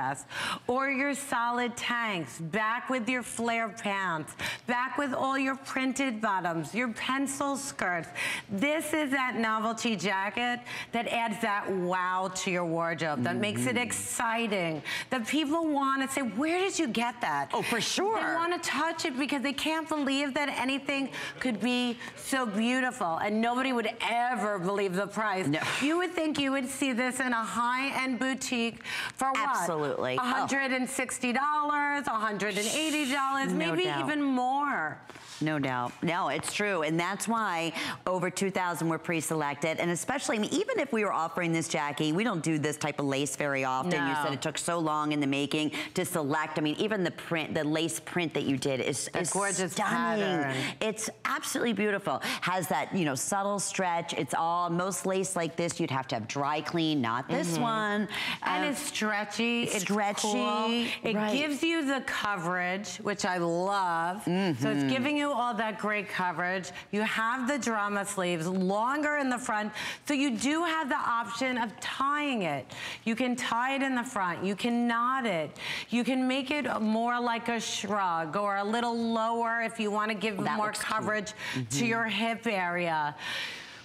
or your solid tanks, back with your flare pants, back with all your printed bottoms, your pencil skirts. This is that novelty jacket that adds that wow to your wardrobe, that makes it exciting, that people want to say, where did you get that? Oh, for sure. They want to touch it because they can't believe that anything could be so beautiful, and nobody would ever believe the price. No. You would think you would see this in a high-end boutique for what? Absolutely. Absolutely. $160, $180, maybe even more. No doubt. No, it's true. And that's why over 2,000 were pre-selected. And especially, I mean, even if we were offering this, Jackie, we don't do this type of lace very often. No. You said it took so long in the making to select. I mean, even the print, the lace print that you did is gorgeous, stunning. Pattern. It's absolutely beautiful. Has that, you know, subtle stretch. It's all, most lace like this, you'd have to have dry clean, not this one. And it's stretchy. It's stretchy. Cool. It gives you the coverage, which I love. So it's giving you all that great coverage. You have the drama sleeves, longer in the front, so you do have the option of tying it. You can tie it in the front, you can knot it, you can make it more like a shrug or a little lower if you want to give more coverage to your hip area.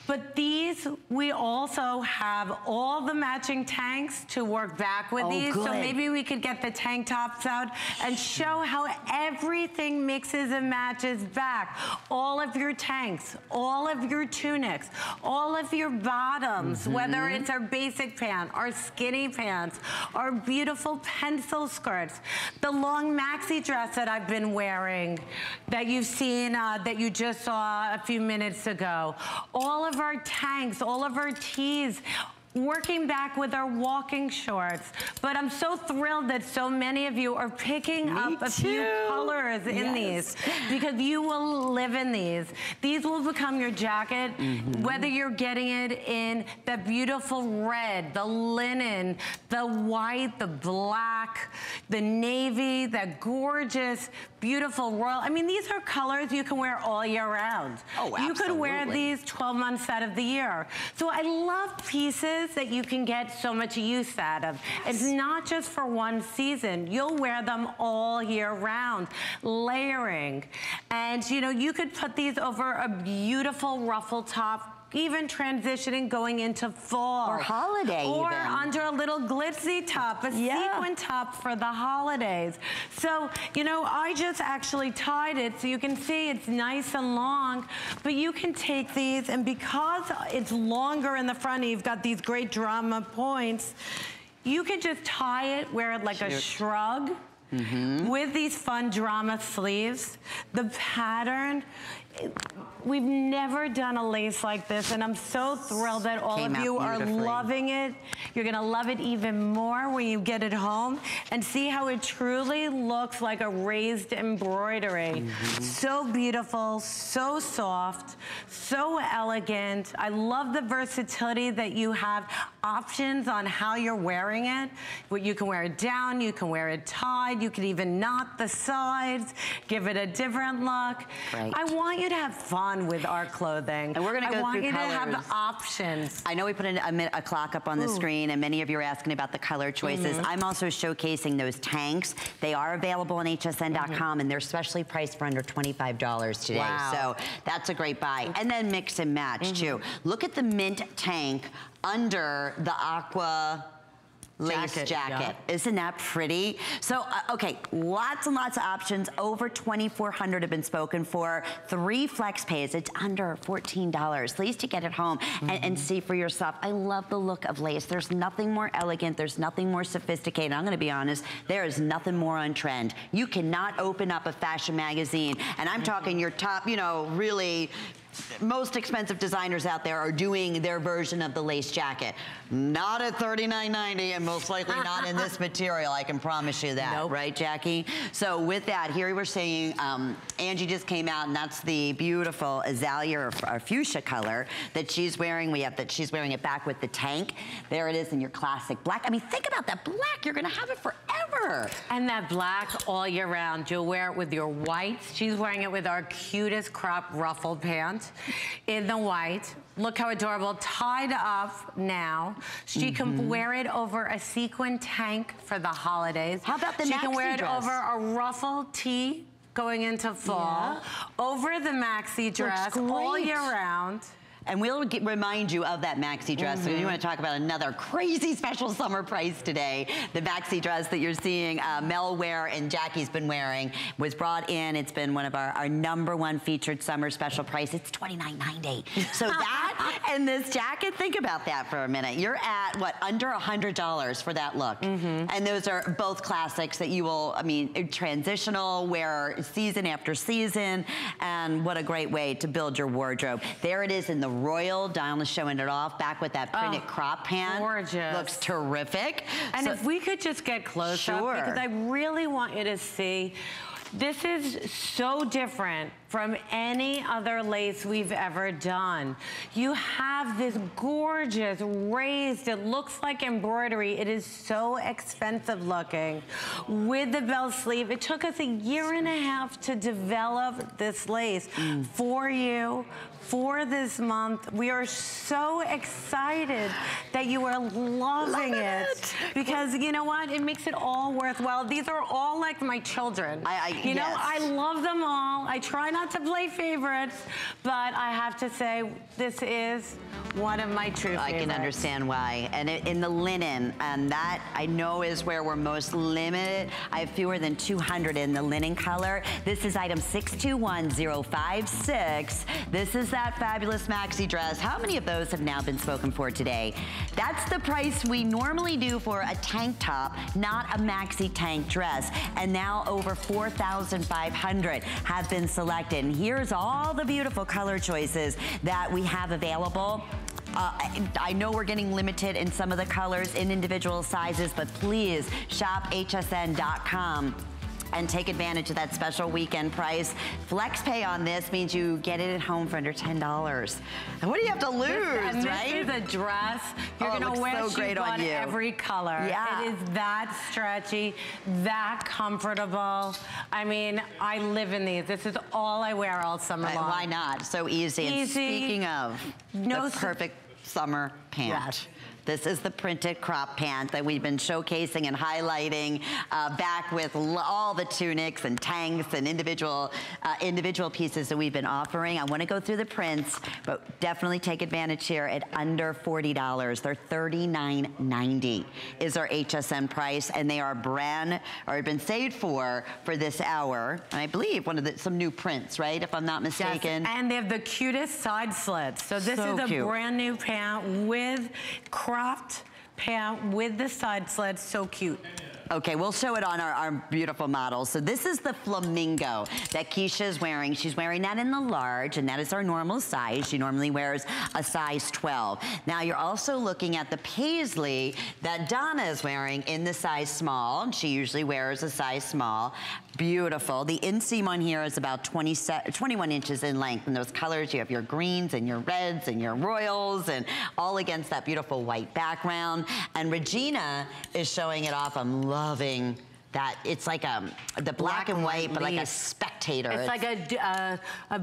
But these, we also have all the matching tanks to work back with these. Good. So maybe we could get the tank tops out and show how everything mixes and matches back. All of your tanks, all of your tunics, all of your bottoms, whether it's our basic pant, our skinny pants, our beautiful pencil skirts, the long maxi dress that I've been wearing that you've seen, that you just saw a few minutes ago. All of our tanks, all of our tees, working back with our walking shorts. But I'm so thrilled that so many of you are picking up a few colors in these, because you will live in these. These will become your jacket, whether you're getting it in the beautiful red, the linen, the white, the black, the navy, that gorgeous, beautiful royal. I mean, these are colors you can wear all year round. Oh, absolutely. You could wear these 12 months out of the year. So I love pieces that you can get so much use out of. It's not just for one season. You'll wear them all year round. Layering. And you know, you could put these over a beautiful ruffle top, even transitioning, going into fall. Or holiday, or even under a little glitzy top, a sequin top for the holidays. So, you know, I just actually tied it, so you can see it's nice and long, but you can take these, and because it's longer in the front, you've got these great drama points, you can just tie it, wear it like a shrug. With these fun drama sleeves, the pattern, we've never done a lace like this, and I'm so thrilled that all of you are loving it. You're gonna love it even more when you get it home and see how it truly looks like a raised embroidery. So beautiful, so soft, so elegant. I love the versatility that you have, options on how you're wearing it. You can wear it down, you can wear it tied, you can even knot the sides, give it a different look. Right. I want you to have fun with our clothing, and we're going to go through colors. I want you to have options. I know we put a clock up on the screen, and many of you are asking about the color choices. I'm also showcasing those tanks. They are available on hsn.com, and they're specially priced for under $25 today. Wow. So that's a great buy. And then mix and match too. Look at the mint tank under the aqua lace jacket. Isn't that pretty? So, okay, lots and lots of options. Over 2,400 have been spoken for. 3 flex pays. It's under $14. Please to get it home and see for yourself. I love the look of lace. There's nothing more elegant. There's nothing more sophisticated. I'm gonna be honest, there is nothing more on trend. You cannot open up a fashion magazine, and I'm talking your top, you know, really most expensive designers out there are doing their version of the lace jacket. Not at $39.90, and most likely not in this material, I can promise you that. Nope. Right, Jackie? So with that, here we were saying, Angie just came out, and that's the beautiful azalea or fuchsia color that she's wearing. We have that she's wearing it back with the tank. There it is in your classic black. I mean, think about that black. You're gonna have it forever. And that black all year round. You'll wear it with your whites. She's wearing it with our cutest crop ruffled pants. In the white. Look how adorable. Tied up now. She can wear it over a sequin tank for the holidays. How about the maxi dress? She can wear it over a ruffled tee going into fall. Over the maxi dress all year round. And we'll remind you of that maxi dress. So we want to talk about another crazy special summer price today. The maxi dress that you're seeing Mel wear and Jackie's been wearing was brought in. It's been one of our #1 featured summer special price. It's $29.90. So that and this jacket, think about that for a minute. You're at, what, under $100 for that look. And those are both classics that you will, I mean, transitional, wear season after season. And what a great way to build your wardrobe. There it is in the royal. Diana's showing it off, back with that printed crop pant. Gorgeous. Looks terrific. And so, if we could just get close up, because I really want you to see, this is so different from any other lace we've ever done. You have this gorgeous raised, it looks like embroidery. It is so expensive looking. With the bell sleeve, it took us a year and a half to develop this lace for you, for this month. We are so excited that you are loving it. Because you know what? It makes it all worthwhile. These are all like my children. You know, I love them all. I try not to play favorites, but I have to say this is one of my true favorites. I can understand why. And in the linen, and that I know is where we're most limited. I have fewer than 200 in the linen color. This is item 621056. This is that fabulous maxi dress. How many of those have now been spoken for today? That's the price we normally do for a tank top, not a maxi tank dress. And now over 4,500 have been selected. And here's all the beautiful color choices that we have available. I know we're getting limited in some of the colors in individual sizes, but please shop hsn.com and take advantage of that special weekend price. Flex pay on this means you get it at home for under $10. And what do you have to lose, right? This is a dress. You're gonna wear so great on you. Every color. Yeah. It is that stretchy, that comfortable. I mean, I live in these. This is all I wear all summer long. Why not? So easy. And speaking of, the perfect summer pant. Yes. This is the printed crop pant that we've been showcasing and highlighting back with all the tunics and tanks and individual pieces that we've been offering. I want to go through the prints, but definitely take advantage here at under $40. They're $39.90 is our HSN price, and they are brand, or have been saved for this hour. And I believe one of the, some new prints, right, if I'm not mistaken? Yes, and they have the cutest side slits. So this is a brand new pant with cropped pant with the side slits, so cute. Okay, we'll show it on our beautiful models. So this is the flamingo that Keisha's wearing. She's wearing that in the large, and that is our normal size. She normally wears a size 12. Now you're also looking at the paisley that Donna is wearing in the size small. She usually wears a size small. Beautiful. The inseam on here is about 21 inches in length. And those colors, you have your greens and your reds and your royals, and all against that beautiful white background. And Regina is showing it off. I'm loving that. It's like the black and white, but like a spectator. It's like a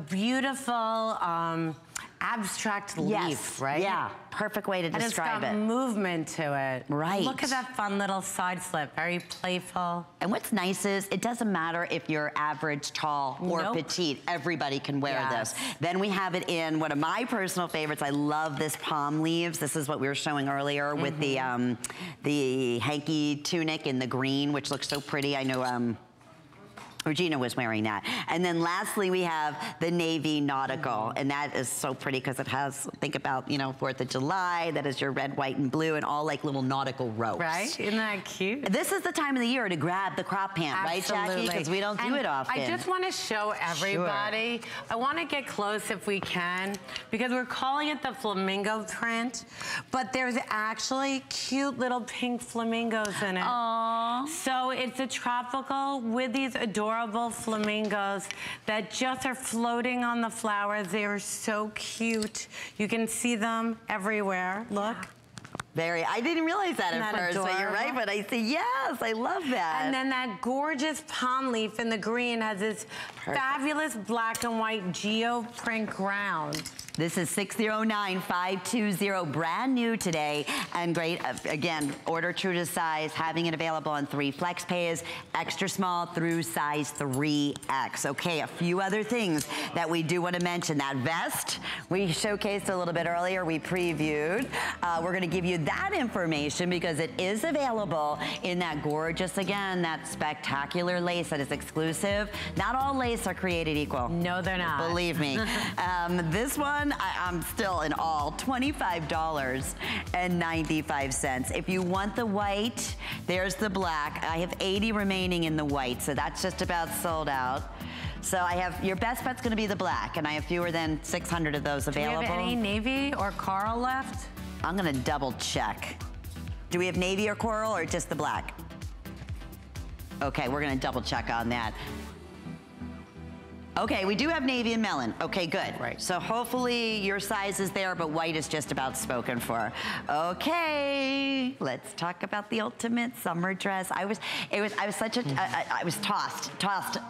beautiful abstract leaf, right? Yeah, perfect way to describe it. And it's got movement to it. Right. Look at that fun little side slip, very playful. And what's nice is it doesn't matter if you're average, tall, or petite. Everybody can wear this. Then we have it in one of my personal favorites. I love this palm leaves. This is what we were showing earlier with the hanky tunic in the green, which looks so pretty. I know Regina was wearing that. And then lastly, we have the navy nautical, and that is so pretty because it has, think about, you know, 4th of July, that is your red, white, and blue, and all like little nautical ropes. Right, isn't that cute? This is the time of the year to grab the crop pant, right, Jackie? Because we don't do it often. I just want to show everybody. Sure. I want to get close if we can, because we're calling it the flamingo print, but there's actually cute little pink flamingos in it. Aww. So it's a tropical with these adorable flamingos that just are floating on the flowers. They are so cute. You can see them everywhere. Look. Very, I didn't realize that at first, but you're right, but I say, yes, I love that. And then that gorgeous palm leaf in the green has this fabulous black and white geoprint ground. This is 609-520, brand new today, and great, again, order true to size, having it available on 3 flex pays, extra small through size 3X. Okay, a few other things that we do want to mention. That vest we showcased a little bit earlier, we previewed. We're going to give you that information because it is available in that gorgeous, again, that spectacular lace that is exclusive. Not all lace are created equal. No, they're not. Believe me. This one, I'm still in awe, $25.95. If you want the white, there's the black. I have 80 remaining in the white, so that's just about sold out. So I have, your best bet's gonna be the black, and I have fewer than 600 of those available. Do you have any navy or coral left? I'm gonna double check. Do we have navy or coral or just the black? Okay, we're gonna double check on that. Okay, we do have navy and melon. Okay, good. Right. So hopefully your size is there, but white is just about spoken for. Okay, let's talk about the ultimate summer dress. I was tossed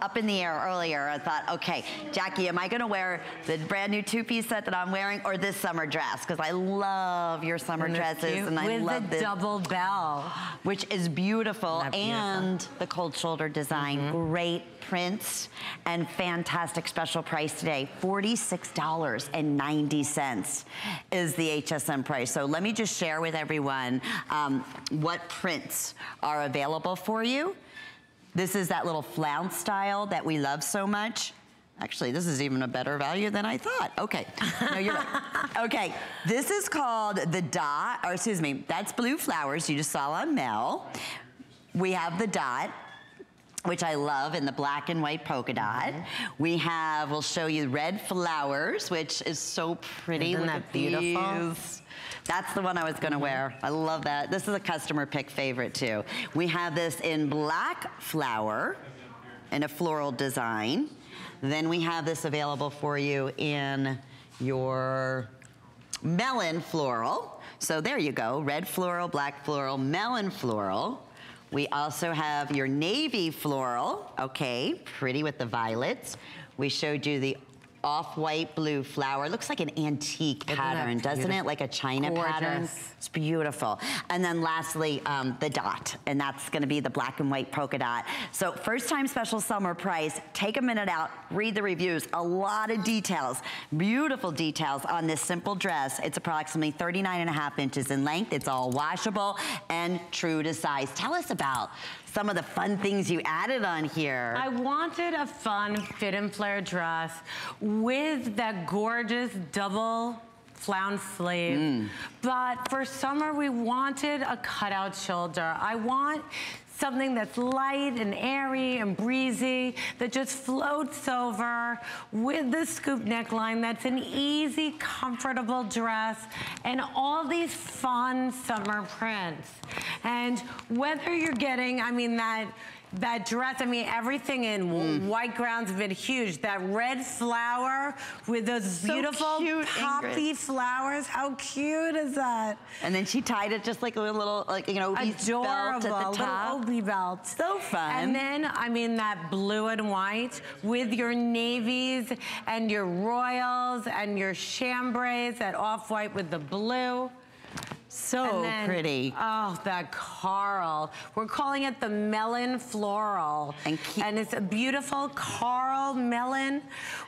up in the air earlier. I thought, okay, Jackie, am I gonna wear the brand new two-piece set that I'm wearing or this summer dress? Because I love your summer dresses, and I love the double bell, which is beautiful, and the cold shoulder design, great prints, and fantastic special price today. $46.90 is the HSN price. So let me just share with everyone what prints are available for you. This is that little flounce style that we love so much. Actually, this is even a better value than I thought. Okay, no, you're right. Okay, this is called the dot, or excuse me, that's blue flowers you just saw on Mel. We have the dot, which I love, in the black and white polka dot. We have, we'll show you red flowers, which is so pretty. Isn't that beautiful? These. That's the one I was gonna wear. I love that. This is a customer pick favorite too. We have this in black flower and a floral design. Then we have this available for you in your melon floral. So there you go, red floral, black floral, melon floral. We also have your navy floral, okay, pretty with the violets. We showed you the off-white blue flower. It looks like an antique pattern, doesn't it? Like a China pattern. It's beautiful. And then lastly, the dot, and that's gonna be the black and white polka dot. So first time special summer price. Take a minute out, read the reviews. A lot of details, beautiful details on this simple dress. It's approximately 39.5 inches in length. It's all washable and true to size. Tell us about some of the fun things you added on here. I wanted a fun fit and flare dress with that gorgeous double flounce sleeve. But for summer, we wanted a cutout shoulder. I want something that's light and airy and breezy that just floats over with the scoop neckline. That's an easy, comfortable dress, and all these fun summer prints. And whether you're getting, I mean, that dress, I mean, everything in white ground's been huge. That red flower with those so beautiful cute, poppy flowers. How cute is that? And then she tied it just like a little, like, you know, adorable belt at the top. Little Obie belt. So fun. And then, I mean, that blue and white with your navies and your royals and your chambrays, that off-white with the blue. So then, pretty. Oh, that coral. We're calling it the melon floral. And it's a beautiful coral melon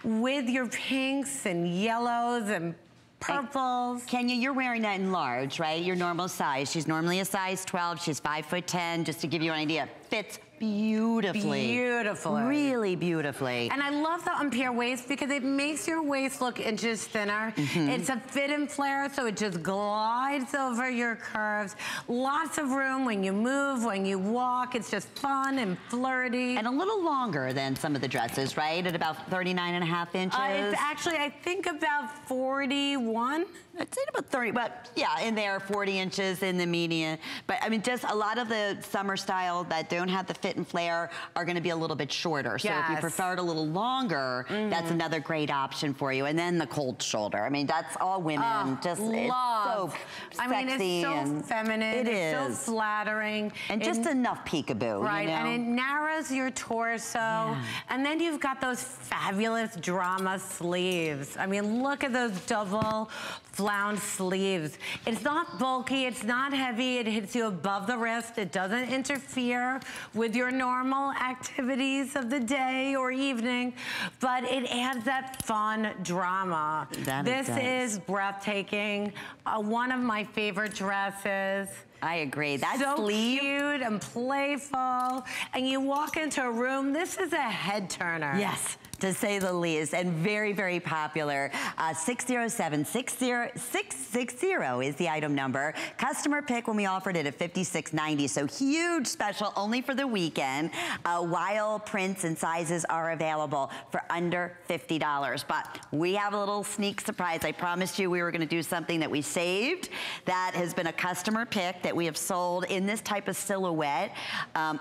with your pinks and yellows and purples. And Kenya, you're wearing that in large, right? Your normal size. She's normally a size 12. She's 5'10", just to give you an idea. Fits beautifully. Beautifully. Really beautifully. And I love the Ampere waist because it makes your waist look inches thinner. It's a fit and flare, so it just glides over your curves. Lots of room when you move, when you walk. It's just fun and flirty. And a little longer than some of the dresses, right? At about 39.5 inches. It's actually, I think, about 41. I'd say about 30, but yeah, in there, 40 inches in the median. But I mean, just a lot of the summer style that don't have the fit and flare are gonna be a little bit shorter. So if you prefer it a little longer, that's another great option for you. And then the cold shoulder. I mean, that's all women. Just love. It's so sexy. I mean, it's so feminine. It's so flattering. And just enough peekaboo, right, you know? And it narrows your torso. Yeah. And then you've got those fabulous drama sleeves. I mean, look at those double flounce sleeves. It's not bulky, it's not heavy, it hits you above the wrist, it doesn't interfere with your normal activities of the day or evening, but it adds that fun drama. This is breathtaking, one of my favorite dresses. I agree. That's so cute and playful. And you walk into a room, this is a head turner. Yes, to say the least, and very, very popular. 607-60660 is the item number. Customer pick when we offered it at $56.90, so huge special only for the weekend, while prints and sizes are available for under $50. But we have a little sneak surprise. I promised you we were gonna do something that we saved that has been a customer pick that we have sold in this type of silhouette,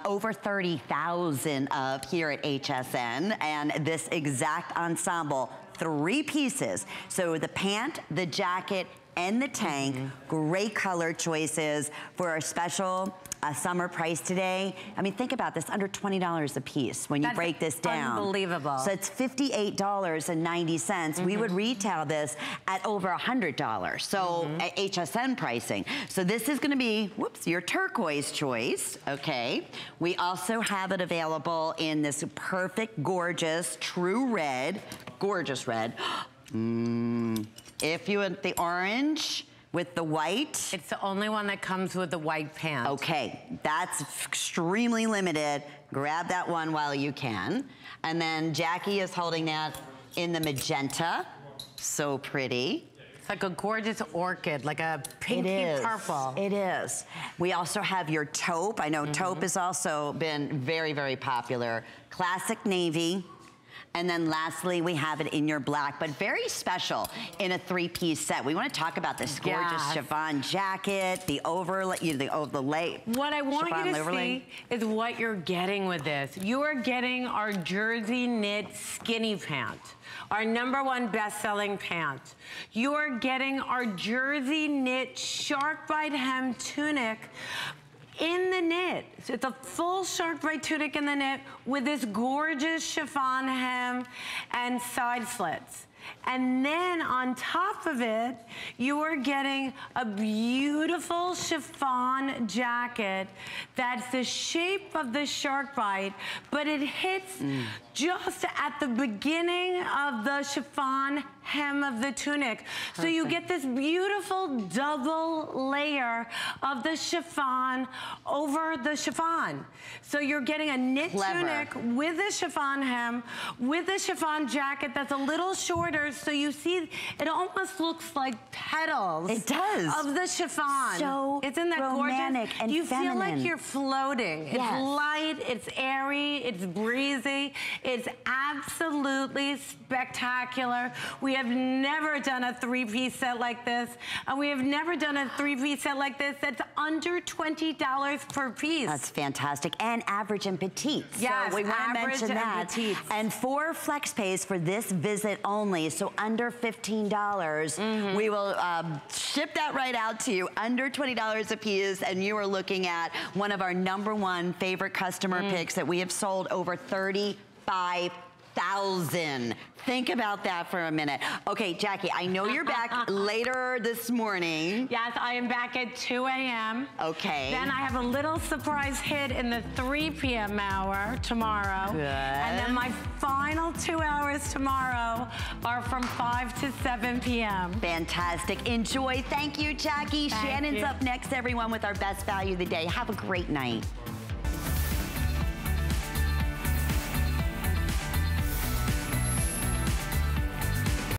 over 30,000 of here at HSN, and this exact ensemble, 3 pieces. So the pant, the jacket, and the tank, great color choices for our special summer price today. I mean, think about this, under $20 a piece when you break this down. Unbelievable. So it's $58.90. We would retail this at over $100, so at HSN pricing. So this is gonna be, whoops, your turquoise choice, okay? We also have it available in this perfect, gorgeous, true red, gorgeous red. If you want the orange, with the white. It's the only one that comes with the white pants. Okay, that's extremely limited. Grab that one while you can. And then Jackie is holding that in the magenta. So pretty. It's like a gorgeous orchid, like a pinky purple. It is. We also have your taupe. I know taupe has also been very, very popular. Classic navy. And then lastly, we have it in your black, but very special in a 3-piece set. We want to talk about this gorgeous chiffon jacket, the overlay, you know, the overlay. What I want you to see is what you're getting with this. You are getting our jersey knit skinny pant, our #1 best-selling pant. You are getting our jersey knit shark bite hem tunic in the knit. So it's a full shark bright tunic in the knit with this gorgeous chiffon hem and side slits. And then on top of it, you are getting a beautiful chiffon jacket that's the shape of the shark bite, but it hits just at the beginning of the chiffon hem of the tunic. Perfect. So you get this beautiful double layer of the chiffon over the chiffon. So you're getting a knit tunic with a chiffon hem, with a chiffon jacket that's a little shorter glitters, so you see it almost looks like petals. It does. Of the chiffon. So isn't that romantic, gorgeous? And you feminine. Feel like you're floating. Yes. It's light, it's airy, it's breezy, it's absolutely spectacular. We have never done a three-piece set like this, and we have never done a three-piece set like this that's under $20 per piece. That's fantastic. And average and petite. Yes, so we want to mention that. Petite. And for flex pays for this visit only, so under $15, we will ship that right out to you, under $20 a piece, and you are looking at one of our #1 favorite customer picks that we have sold over 35,000. Think about that for a minute. Okay, Jackie, I know you're back later this morning. Yes, I am back at 2 a.m. Okay. Then I have a little surprise hit in the 3 p.m. hour tomorrow. Good. And then my final 2 hours tomorrow are from 5 to 7 p.m. Fantastic. Enjoy. Thank you, Jackie. Thank you. Shannon's up next, everyone, with our best value of the day. Have a great night.